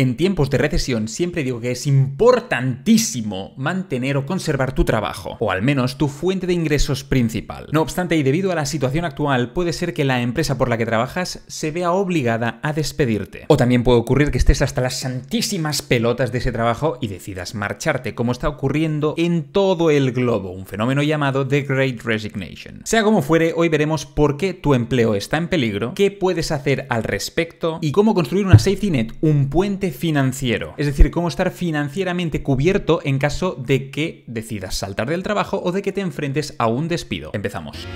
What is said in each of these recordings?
En tiempos de recesión siempre digo que es importantísimo mantener o conservar tu trabajo, o al menos tu fuente de ingresos principal. No obstante, y debido a la situación actual, puede ser que la empresa por la que trabajas se vea obligada a despedirte. O también puede ocurrir que estés hasta las santísimas pelotas de ese trabajo y decidas marcharte, como está ocurriendo en todo el globo, un fenómeno llamado The Great Resignation. Sea como fuere, hoy veremos por qué tu empleo está en peligro, qué puedes hacer al respecto y cómo construir una safety net, un puente financiero, es decir, cómo estar financieramente cubierto en caso de que decidas saltar del trabajo o de que te enfrentes a un despido. Empezamos.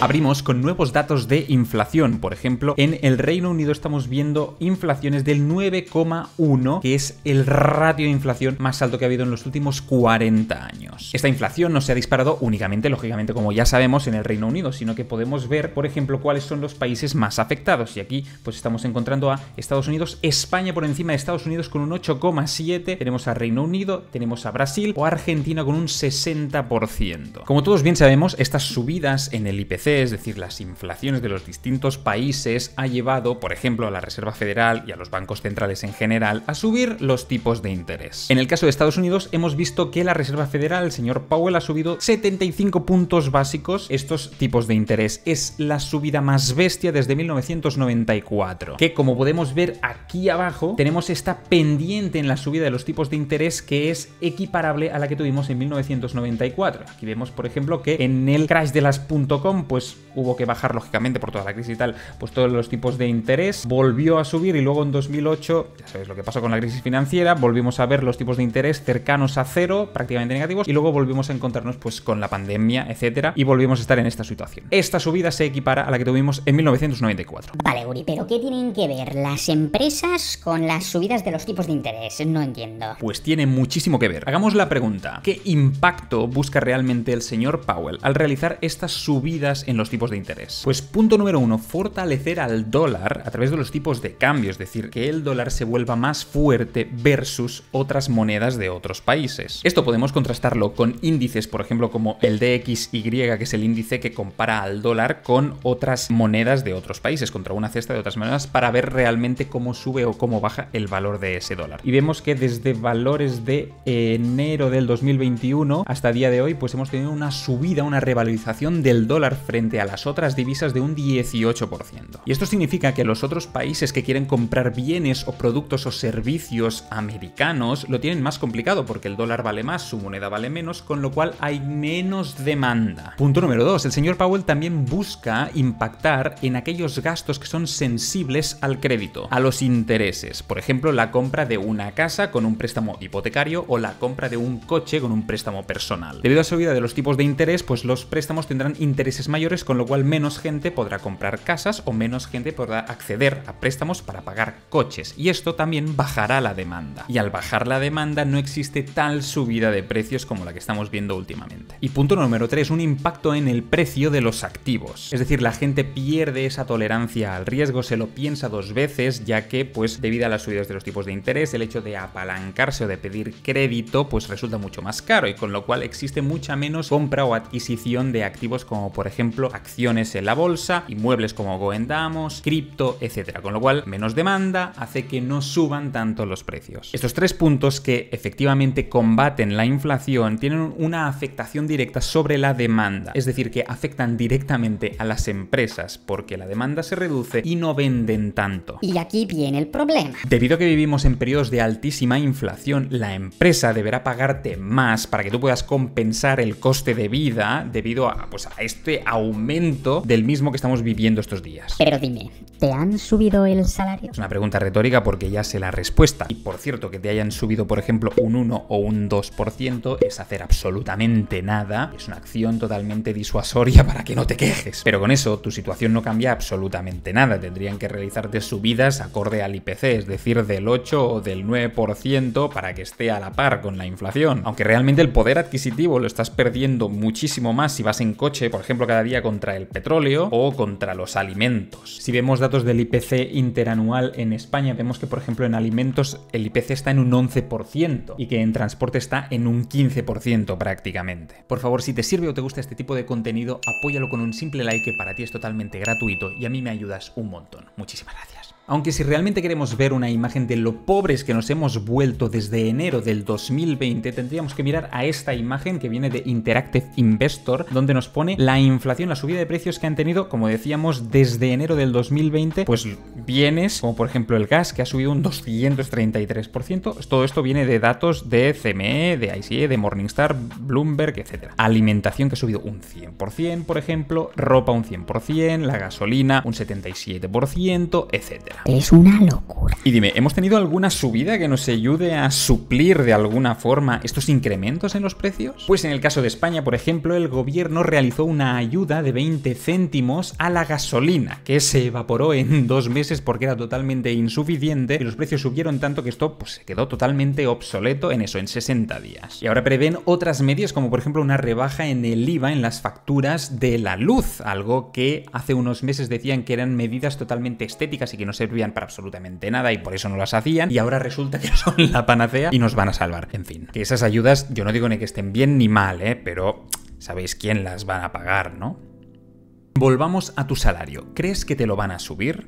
Abrimos con nuevos datos de inflación. Por ejemplo, en el Reino Unido estamos viendo inflaciones del 9,1, que es el ratio de inflación más alto que ha habido en los últimos 40 años. Esta inflación no se ha disparado únicamente, lógicamente, como ya sabemos, en el Reino Unido, sino que podemos ver, por ejemplo, cuáles son los países más afectados. Y aquí pues estamos encontrando a Estados Unidos, España por encima de Estados Unidos con un 8,7, tenemos a Reino Unido, tenemos a Brasil o Argentina con un 60%. Como todos bien sabemos, estas subidas en el IPC, es decir, las inflaciones de los distintos países, ha llevado, por ejemplo, a la Reserva Federal y a los bancos centrales en general a subir los tipos de interés. En el caso de Estados Unidos hemos visto que la Reserva Federal, el señor Powell, ha subido 75 puntos básicos estos tipos de interés. Es la subida más bestia desde 1994, que como podemos ver aquí abajo tenemos esta pendiente en la subida de los tipos de interés que es equiparable a la que tuvimos en 1994. Aquí vemos, por ejemplo, que en el crash de las .com pues hubo que bajar, lógicamente, por toda la crisis y tal, pues todos los tipos de interés, volvió a subir y luego en 2008, ya sabéis lo que pasó con la crisis financiera, volvimos a ver los tipos de interés cercanos a cero, prácticamente negativos, y luego volvimos a encontrarnos pues con la pandemia, etcétera, y volvimos a estar en esta situación. Esta subida se equipara a la que tuvimos en 1994. Vale, Uri, pero ¿qué tienen que ver las empresas con las subidas de los tipos de interés? No entiendo. Pues tiene muchísimo que ver. Hagamos la pregunta, ¿qué impacto busca realmente el señor Powell al realizar estas subidas en los tipos de interés? Pues punto número uno, fortalecer al dólar a través de los tipos de cambio, es decir, que el dólar se vuelva más fuerte versus otras monedas de otros países. Esto podemos contrastarlo con índices, por ejemplo, como el DXY, que es el índice que compara al dólar con otras monedas de otros países, contra una cesta de otras monedas, para ver realmente cómo sube o cómo baja el valor de ese dólar. Y vemos que desde valores de enero del 2021 hasta día de hoy, pues hemos tenido una subida, una revalorización del dólar frente a las otras divisas de un 18%. Y esto significa que los otros países que quieren comprar bienes o productos o servicios americanos lo tienen más complicado porque el dólar vale más, su moneda vale menos, con lo cual hay menos demanda. Punto número 2. El señor Powell también busca impactar en aquellos gastos que son sensibles al crédito, a los intereses. Por ejemplo, la compra de una casa con un préstamo hipotecario o la compra de un coche con un préstamo personal. Debido a la subida de los tipos de interés, pues los préstamos tendrán intereses mayores, con lo cual menos gente podrá comprar casas o menos gente podrá acceder a préstamos para pagar coches, y esto también bajará la demanda, y al bajar la demanda no existe tal subida de precios como la que estamos viendo últimamente. Y punto número 3, un impacto en el precio de los activos, es decir, la gente pierde esa tolerancia al riesgo, se lo piensa dos veces, ya que pues debido a las subidas de los tipos de interés, el hecho de apalancarse o de pedir crédito pues resulta mucho más caro, y con lo cual existe mucha menos compra o adquisición de activos como por ejemplo, acciones en la bolsa, inmuebles como Goendamos, cripto, etcétera, con lo cual menos demanda hace que no suban tanto los precios. Estos tres puntos que efectivamente combaten la inflación tienen una afectación directa sobre la demanda, es decir, que afectan directamente a las empresas porque la demanda se reduce y no venden tanto. Y aquí viene el problema. Debido a que vivimos en periodos de altísima inflación, la empresa deberá pagarte más para que tú puedas compensar el coste de vida debido a, pues, a este aumento del mismo que estamos viviendo estos días. Pero dime, ¿te han subido el salario? Es una pregunta retórica porque ya sé la respuesta. Y por cierto, que te hayan subido, por ejemplo, un 1 o un 2% es hacer absolutamente nada. Es una acción totalmente disuasoria para que no te quejes. Pero con eso, tu situación no cambia absolutamente nada. Tendrían que realizarte subidas acorde al IPC, es decir, del 8 o del 9% para que esté a la par con la inflación. Aunque realmente el poder adquisitivo lo estás perdiendo muchísimo más si vas en coche, por ejemplo, cada día contra el petróleo o contra los alimentos. Si vemos datos del IPC interanual en España, vemos que, por ejemplo, en alimentos el IPC está en un 11% y que en transporte está en un 15% prácticamente. Por favor, si te sirve o te gusta este tipo de contenido, apóyalo con un simple like que para ti es totalmente gratuito y a mí me ayudas un montón. Muchísimas gracias. Aunque si realmente queremos ver una imagen de lo pobres que nos hemos vuelto desde enero del 2020, tendríamos que mirar a esta imagen que viene de Interactive Investor, donde nos pone la inflación, la subida de precios que han tenido, como decíamos, desde enero del 2020, pues bienes como por ejemplo el gas, que ha subido un 233%. Todo esto viene de datos de CME, de ICE, de Morningstar, Bloomberg, etc. Alimentación, que ha subido un 100%, por ejemplo, ropa un 100%, la gasolina un 77%, etc. Es una locura. Y dime, ¿hemos tenido alguna subida que nos ayude a suplir de alguna forma estos incrementos en los precios? Pues en el caso de España, por ejemplo, el gobierno realizó una ayuda de 20 céntimos a la gasolina, que se evaporó en 2 meses porque era totalmente insuficiente y los precios subieron tanto que esto pues, se quedó totalmente obsoleto en eso, en 60 días. Y ahora prevén otras medidas, como por ejemplo una rebaja en el IVA en las facturas de la luz, algo que hace unos meses decían que eran medidas totalmente estéticas y que no servían para absolutamente nada y por eso no las hacían, y ahora resulta que son la panacea y nos van a salvar. En fin, que esas ayudas yo no digo ni que estén bien ni mal, pero sabéis quién las van a pagar, ¿no? Volvamos a tu salario. ¿Crees que te lo van a subir?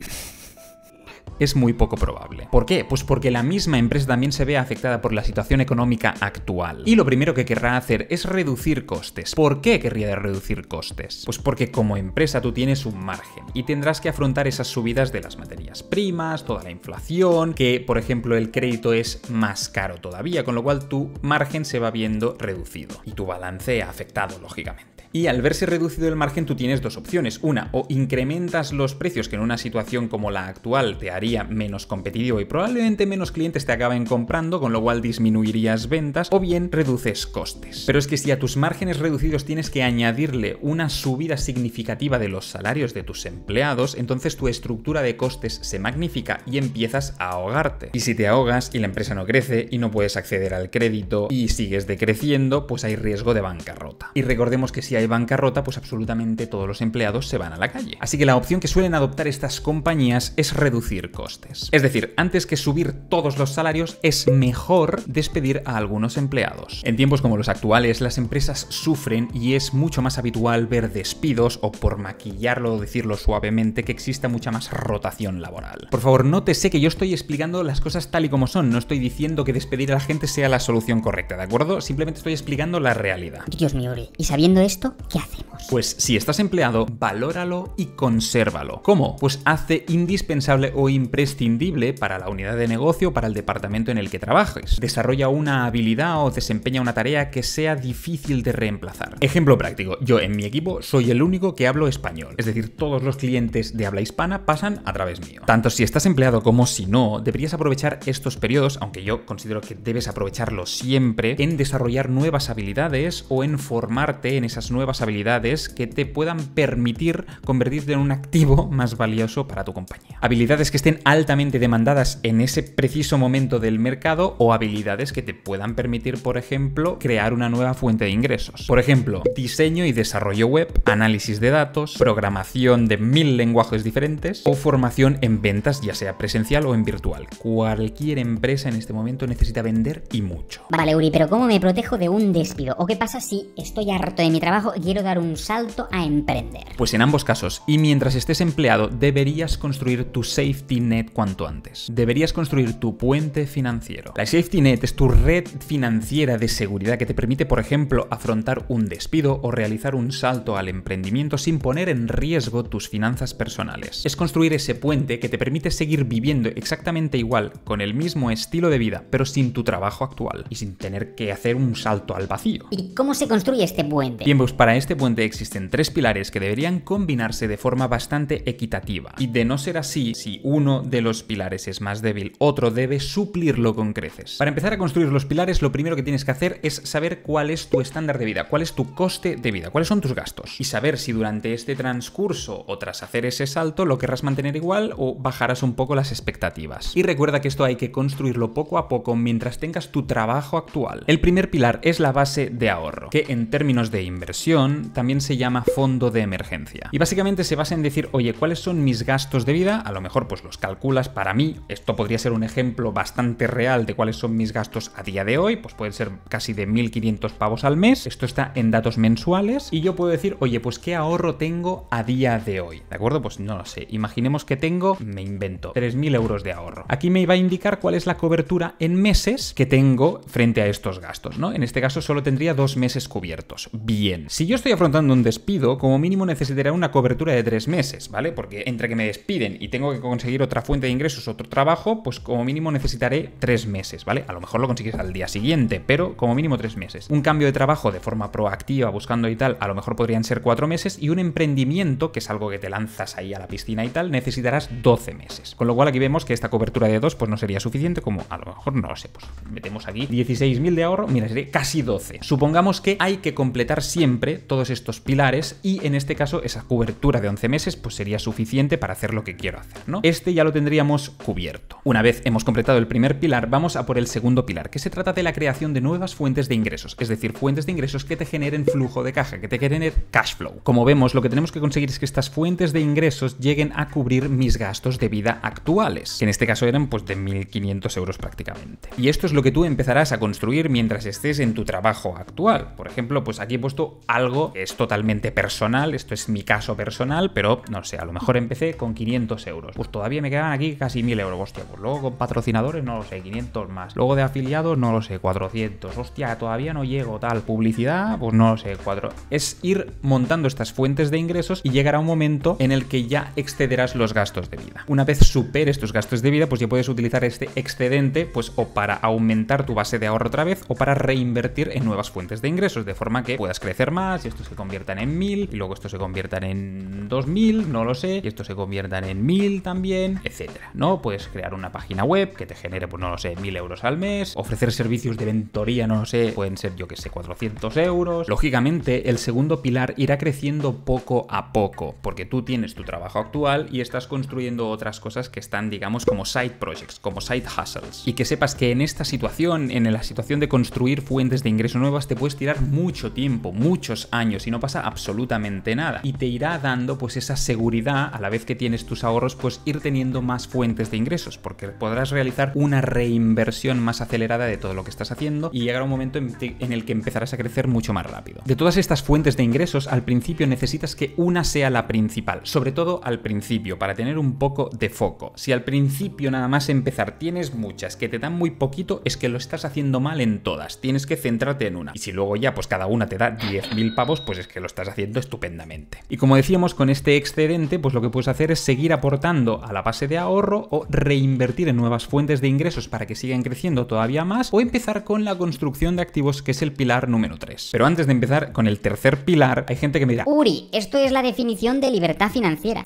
Es muy poco probable. ¿Por qué? Pues porque la misma empresa también se ve afectada por la situación económica actual. Y lo primero que querrá hacer es reducir costes. ¿Por qué querría reducir costes? Pues porque como empresa tú tienes un margen y tendrás que afrontar esas subidas de las materias primas, toda la inflación, que por ejemplo el crédito es más caro todavía, con lo cual tu margen se va viendo reducido y tu balance afectado, lógicamente. Y al verse reducido el margen tú tienes dos opciones. Una, o incrementas los precios, que en una situación como la actual te haría menos competitivo y probablemente menos clientes te acaben comprando, con lo cual disminuirías ventas, o bien reduces costes. Pero es que si a tus márgenes reducidos tienes que añadirle una subida significativa de los salarios de tus empleados, entonces tu estructura de costes se magnifica y empiezas a ahogarte. Y si te ahogas y la empresa no crece y no puedes acceder al crédito y sigues decreciendo, pues hay riesgo de bancarrota. Y recordemos que si hay bancarrota, pues absolutamente todos los empleados se van a la calle. Así que la opción que suelen adoptar estas compañías es reducir costes. Es decir, antes que subir todos los salarios, es mejor despedir a algunos empleados. En tiempos como los actuales, las empresas sufren y es mucho más habitual ver despidos, o por maquillarlo o decirlo suavemente, que exista mucha más rotación laboral. Por favor, nótese que yo estoy explicando las cosas tal y como son. No estoy diciendo que despedir a la gente sea la solución correcta, ¿de acuerdo? Simplemente estoy explicando la realidad. Dios mío, y sabiendo esto, ¿qué hacemos? Pues si estás empleado, valóralo y consérvalo. ¿Cómo? Pues hazte indispensable o imprescindible para la unidad de negocio, para el departamento en el que trabajes. Desarrolla una habilidad o desempeña una tarea que sea difícil de reemplazar. Ejemplo práctico, yo en mi equipo soy el único que hablo español, es decir, todos los clientes de habla hispana pasan a través mío. Tanto si estás empleado como si no, deberías aprovechar estos periodos, aunque yo considero que debes aprovecharlo siempre, en desarrollar nuevas habilidades o en formarte en esas nuevas habilidades que te puedan permitir convertirte en un activo más valioso para tu compañía. Habilidades que estén altamente demandadas en ese preciso momento del mercado, o habilidades que te puedan permitir, por ejemplo, crear una nueva fuente de ingresos. Por ejemplo, diseño y desarrollo web, análisis de datos, programación de 1000 lenguajes diferentes o formación en ventas, ya sea presencial o en virtual. Cualquier empresa en este momento necesita vender, y mucho. Vale, Uri, pero ¿cómo me protejo de un despido? ¿O qué pasa si estoy harto de mi trabajo y quiero dar un salto a emprender? Pues en ambos casos, y mientras estés empleado, deberías construir tu Safety Net cuanto antes. Deberías construir tu puente financiero. La Safety Net es tu red financiera de seguridad que te permite, por ejemplo, afrontar un despido o realizar un salto al emprendimiento sin poner en riesgo tus finanzas personales. Es construir ese puente que te permite seguir viviendo exactamente igual, con el mismo estilo de vida, pero sin tu trabajo actual y sin tener que hacer un salto al vacío. ¿Y cómo se construye este puente? Bien, pues para este puente existen 3 pilares que deberían combinarse de forma bastante equitativa. Y de no ser así, si uno de los pilares es más débil, otro debe suplirlo con creces. Para empezar a construir los pilares, lo primero que tienes que hacer es saber cuál es tu estándar de vida, cuál es tu coste de vida, cuáles son tus gastos. Y saber si durante este transcurso o tras hacer ese salto lo querrás mantener igual o bajarás un poco las expectativas. Y recuerda que esto hay que construirlo poco a poco mientras tengas tu trabajo actual. El primer pilar es la base de ahorro, que en términos de inversión también se llama fondo de emergencia. Y básicamente se basa en decir, oye, ¿cuáles son mis gastos de vida? A lo mejor pues los calculas. Para mí, esto podría ser un ejemplo bastante real de cuáles son mis gastos a día de hoy, pues pueden ser casi de 1.500 pavos al mes. Esto está en datos mensuales y yo puedo decir, oye, pues qué ahorro tengo a día de hoy, ¿de acuerdo? Pues no lo sé, imaginemos que tengo, me invento, 3.000 euros de ahorro. Aquí me va a indicar cuál es la cobertura en meses que tengo frente a estos gastos, ¿no? En este caso solo tendría 2 meses cubiertos. Bien, si yo estoy afrontando un despido, como mínimo necesitaré una cobertura de 3 meses, ¿vale? Porque entre que me despiden y tengo que conseguir otra fuente de ingresos, otro trabajo, pues como mínimo necesitaré 3 meses, ¿vale? A lo mejor lo consigues al día siguiente, pero como mínimo 3 meses. Un cambio de trabajo de forma proactiva, buscando y tal, a lo mejor podrían ser 4 meses, y un emprendimiento, que es algo que te lanzas ahí a la piscina y tal, necesitarás 12 meses. Con lo cual aquí vemos que esta cobertura de 2 pues no sería suficiente, como a lo mejor, no lo sé, pues metemos aquí 16.000 de ahorro, mira, sería casi 12. Supongamos que hay que completar siempre todos estos pilares y en este caso esa cobertura de 11 meses pues sería suficiente para hacer lo que quiero hacer, ¿no? Este ya lo tendríamos cubierto. Una vez hemos completado el primer pilar, vamos a por el segundo pilar, que se trata de la creación de nuevas fuentes de ingresos, es decir, fuentes de ingresos que te generen flujo de caja, que te generen cash flow. Como vemos, lo que tenemos que conseguir es que estas fuentes de ingresos lleguen a cubrir mis gastos de vida actuales, que en este caso eran pues de 1.500 euros prácticamente. Y esto es lo que tú empezarás a construir mientras estés en tu trabajo actual. Por ejemplo, pues aquí he puesto algo que es totalmente personal, esto es mi caso personal, pero no sé, a lo mejor empecé con 500 euros, pues todavía me quedaban aquí casi 1.000 euros, hostia, pues luego con patrocinadores, no lo sé, 500 más, luego de afiliados, no lo sé, 400, hostia, todavía no llego, tal, publicidad, pues no lo sé, 4. Es ir montando estas fuentes de ingresos y llegará un momento en el que ya excederás los gastos de vida. Una vez superes tus gastos de vida, pues ya puedes utilizar este excedente, pues o para aumentar tu base de ahorro otra vez, o para reinvertir en nuevas fuentes de ingresos, de forma que puedas crecer más, y estos se conviertan en 1.000, y luego estos se conviertan en 2.000, no lo sé, y estos se conviertan en 1.000 también, etcétera, ¿no? Puedes crear una página web que te genere, pues no lo sé, 1.000 euros al mes, ofrecer servicios de mentoría, no lo sé, pueden ser, yo que sé, 400 euros. Lógicamente, el segundo pilar irá creciendo poco a poco, porque tú tienes tu trabajo actual y estás construyendo otras cosas que están, digamos, como side projects, como side hustles. Y que sepas que en esta situación, en la situación de construir fuentes de ingreso nuevas, te puedes tirar mucho tiempo, muchos años, y no pasa absolutamente nada. Y te irá dando pues esa seguridad, a la vez que tienes tus ahorros, pues ir teniendo más fuentes de ingresos, porque podrás realizar una reinversión más acelerada de todo lo que estás haciendo y llegará un momento en el que empezarás a crecer mucho más rápido. De todas estas fuentes de ingresos, al principio necesitas que una sea la principal, sobre todo al principio, para tener un poco de foco. Si al principio nada más empezar tienes muchas que te dan muy poquito, es que lo estás haciendo mal en todas, tienes que centrarte en una. Y si luego ya pues cada una te da 10.000 pavos, pues es que lo estás haciendo estupendamente. Y como decíamos, con este excedente pues lo que puedes hacer es seguir aportando a la base de ahorro o reinvertir en nuevas fuentes de ingresos para que sigan creciendo todavía más, o empezar con la construcción de activos, que es el pilar número 3. Pero antes de empezar con el tercer pilar, hay gente que me dirá: Uri, esto es la definición de libertad financiera.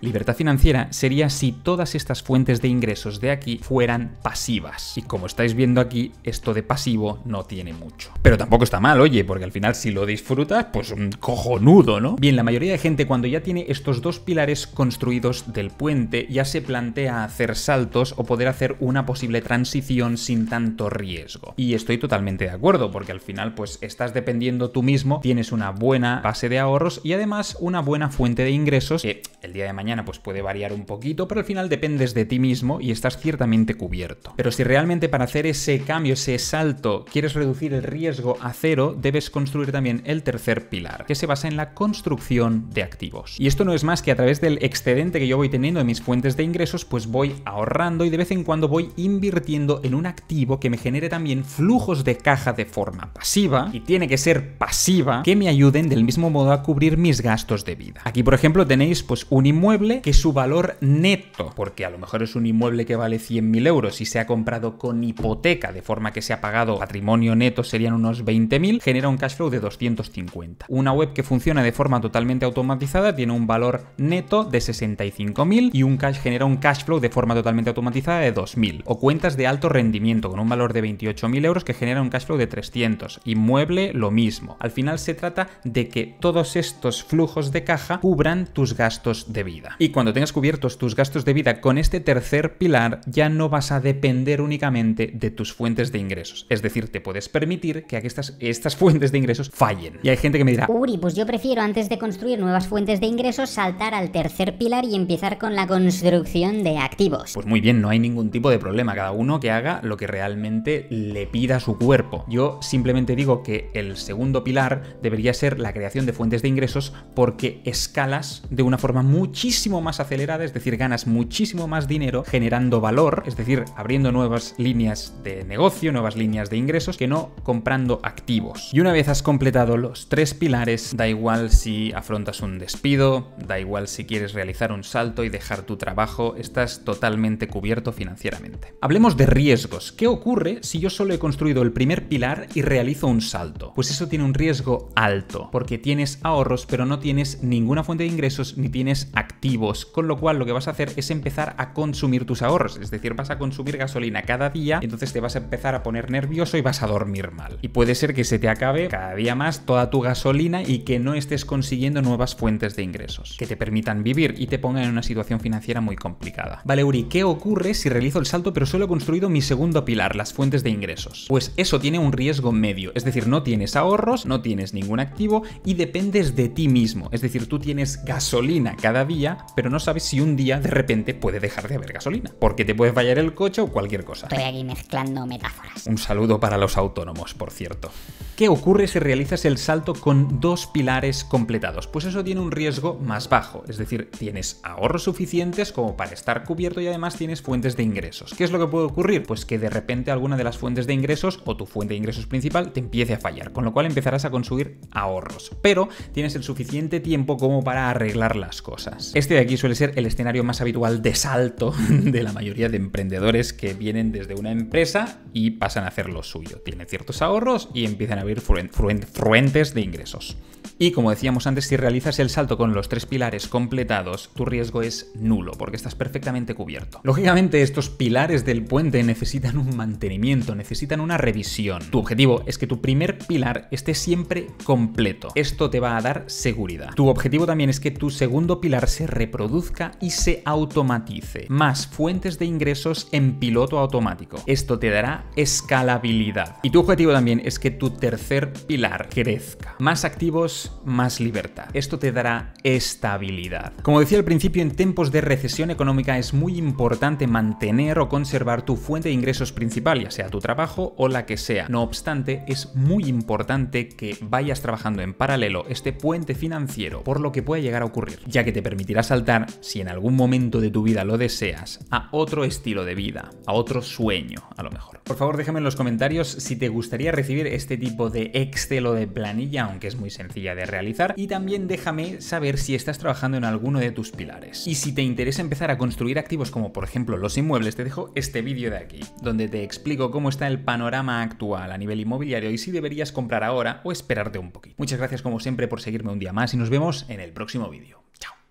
Libertad financiera sería si todas estas fuentes de ingresos de aquí fueran pasivas. Y como estáis viendo aquí, esto de pasivo no tiene mucho. Pero tampoco está mal, oye, porque al final si lo disfrutas, pues un cojonudo, ¿no? Bien, la mayoría de gente cuando ya tiene estos dos pilares construidos del puente, ya se plantea hacer saltos o poder hacer una posible transición sin tanto riesgo. Y estoy totalmente de acuerdo, porque al final pues estás dependiendo tú mismo, tienes una buena base de ahorros y además una buena fuente de ingresos que el día de mañana pues puede variar un poquito, pero al final dependes de ti mismo y estás ciertamente cubierto. Pero si realmente para hacer ese cambio, ese salto, quieres reducir el riesgo a cero, debes construir también el tercer pilar, que se basa en la construcción de activos. Y esto no es más que a través del excedente que yo voy teniendo de mis fuentes de ingresos, pues voy ahorrando y de vez en cuando voy invirtiendo en un activo que me genere también flujos de caja de forma pasiva, y tiene que ser pasiva, que me ayuden del mismo modo a cubrir mis gastos de vida. Aquí, por ejemplo, tenéis pues un inmueble que su valor neto, porque a lo mejor es un inmueble que vale 100.000 euros y se ha comprado con hipoteca, de forma que se ha pagado patrimonio neto, serían unos 20.000, genera un cash flow de 250. Una web que funciona de forma totalmente automatizada tiene un valor neto de 65.000 y genera un cash flow de forma totalmente automatizada de 2.000. O cuentas de alto rendimiento con un valor de 28.000 euros que genera un cash flow de 300. Inmueble, lo mismo. Al final se trata de que todos estos flujos de caja cubran tus gastos de vida. vida. Y cuando tengas cubiertos tus gastos de vida con este tercer pilar, ya no vas a depender únicamente de tus fuentes de ingresos. Es decir, te puedes permitir que estas fuentes de ingresos fallen. Y hay gente que me dirá: Uri, pues yo prefiero, antes de construir nuevas fuentes de ingresos, saltar al tercer pilar y empezar con la construcción de activos. Pues muy bien, no hay ningún tipo de problema. Cada uno que haga lo que realmente le pida su cuerpo. Yo simplemente digo que el segundo pilar debería ser la creación de fuentes de ingresos, porque escalas de una forma muchísimo más acelerada, es decir, ganas muchísimo más dinero generando valor, es decir, abriendo nuevas líneas de negocio, nuevas líneas de ingresos, que no comprando activos. Y una vez has completado los tres pilares, da igual si afrontas un despido, da igual si quieres realizar un salto y dejar tu trabajo, estás totalmente cubierto financieramente. Hablemos de riesgos. ¿Qué ocurre si yo solo he construido el primer pilar y realizo un salto? Pues eso tiene un riesgo alto, porque tienes ahorros pero no tienes ninguna fuente de ingresos ni tienes activos, con lo cual lo que vas a hacer es empezar a consumir tus ahorros, es decir, vas a consumir gasolina cada día, entonces te vas a empezar a poner nervioso y vas a dormir mal. Y puede ser que se te acabe cada día más toda tu gasolina y que no estés consiguiendo nuevas fuentes de ingresos que te permitan vivir y te pongan en una situación financiera muy complicada. Vale, Uri, ¿qué ocurre si realizo el salto pero solo he construido mi segundo pilar, las fuentes de ingresos? Pues eso tiene un riesgo medio, es decir, no tienes ahorros, no tienes ningún activo y dependes de ti mismo, es decir, tú tienes gasolina cada día, pero no sabes si un día de repente puede dejar de haber gasolina, porque te puede fallar el coche o cualquier cosa. Estoy aquí mezclando metáforas. Un saludo para los autónomos, por cierto. ¿Qué ocurre si realizas el salto con dos pilares completados? Pues eso tiene un riesgo más bajo, es decir, tienes ahorros suficientes como para estar cubierto y además tienes fuentes de ingresos. ¿Qué es lo que puede ocurrir? Pues que de repente alguna de las fuentes de ingresos o tu fuente de ingresos principal te empiece a fallar, con lo cual empezarás a consumir ahorros, pero tienes el suficiente tiempo como para arreglar las cosas. Este de aquí suele ser el escenario más habitual de salto de la mayoría de emprendedores que vienen desde una empresa y pasan a hacer lo suyo. Tienen ciertos ahorros y empiezan a abrir fuentes de ingresos. Y como decíamos antes, si realizas el salto con los tres pilares completados, tu riesgo es nulo, porque estás perfectamente cubierto. Lógicamente, estos pilares del puente necesitan un mantenimiento, necesitan una revisión. Tu objetivo es que tu primer pilar esté siempre completo. Esto te va a dar seguridad. Tu objetivo también es que tu segundo pilar se reproduzca y se automatice. Más fuentes de ingresos en piloto automático. Esto te dará escalabilidad. Y tu objetivo también es que tu tercer pilar crezca. Más activos, más libertad. Esto te dará estabilidad. Como decía al principio, en tiempos de recesión económica es muy importante mantener o conservar tu fuente de ingresos principal, ya sea tu trabajo o la que sea. No obstante, es muy importante que vayas trabajando en paralelo este puente financiero por lo que puede llegar a ocurrir, ya que te permitirá saltar, si en algún momento de tu vida lo deseas, a otro estilo de vida, a otro sueño, a lo mejor. Por favor, déjame en los comentarios si te gustaría recibir este tipo de Excel o de planilla, aunque es muy sencilla de realizar, y también déjame saber si estás trabajando en alguno de tus pilares. Y si te interesa empezar a construir activos como por ejemplo los inmuebles, te dejo este vídeo de aquí, donde te explico cómo está el panorama actual a nivel inmobiliario y si deberías comprar ahora o esperarte un poquito. Muchas gracias como siempre por seguirme un día más y nos vemos en el próximo vídeo. Chao.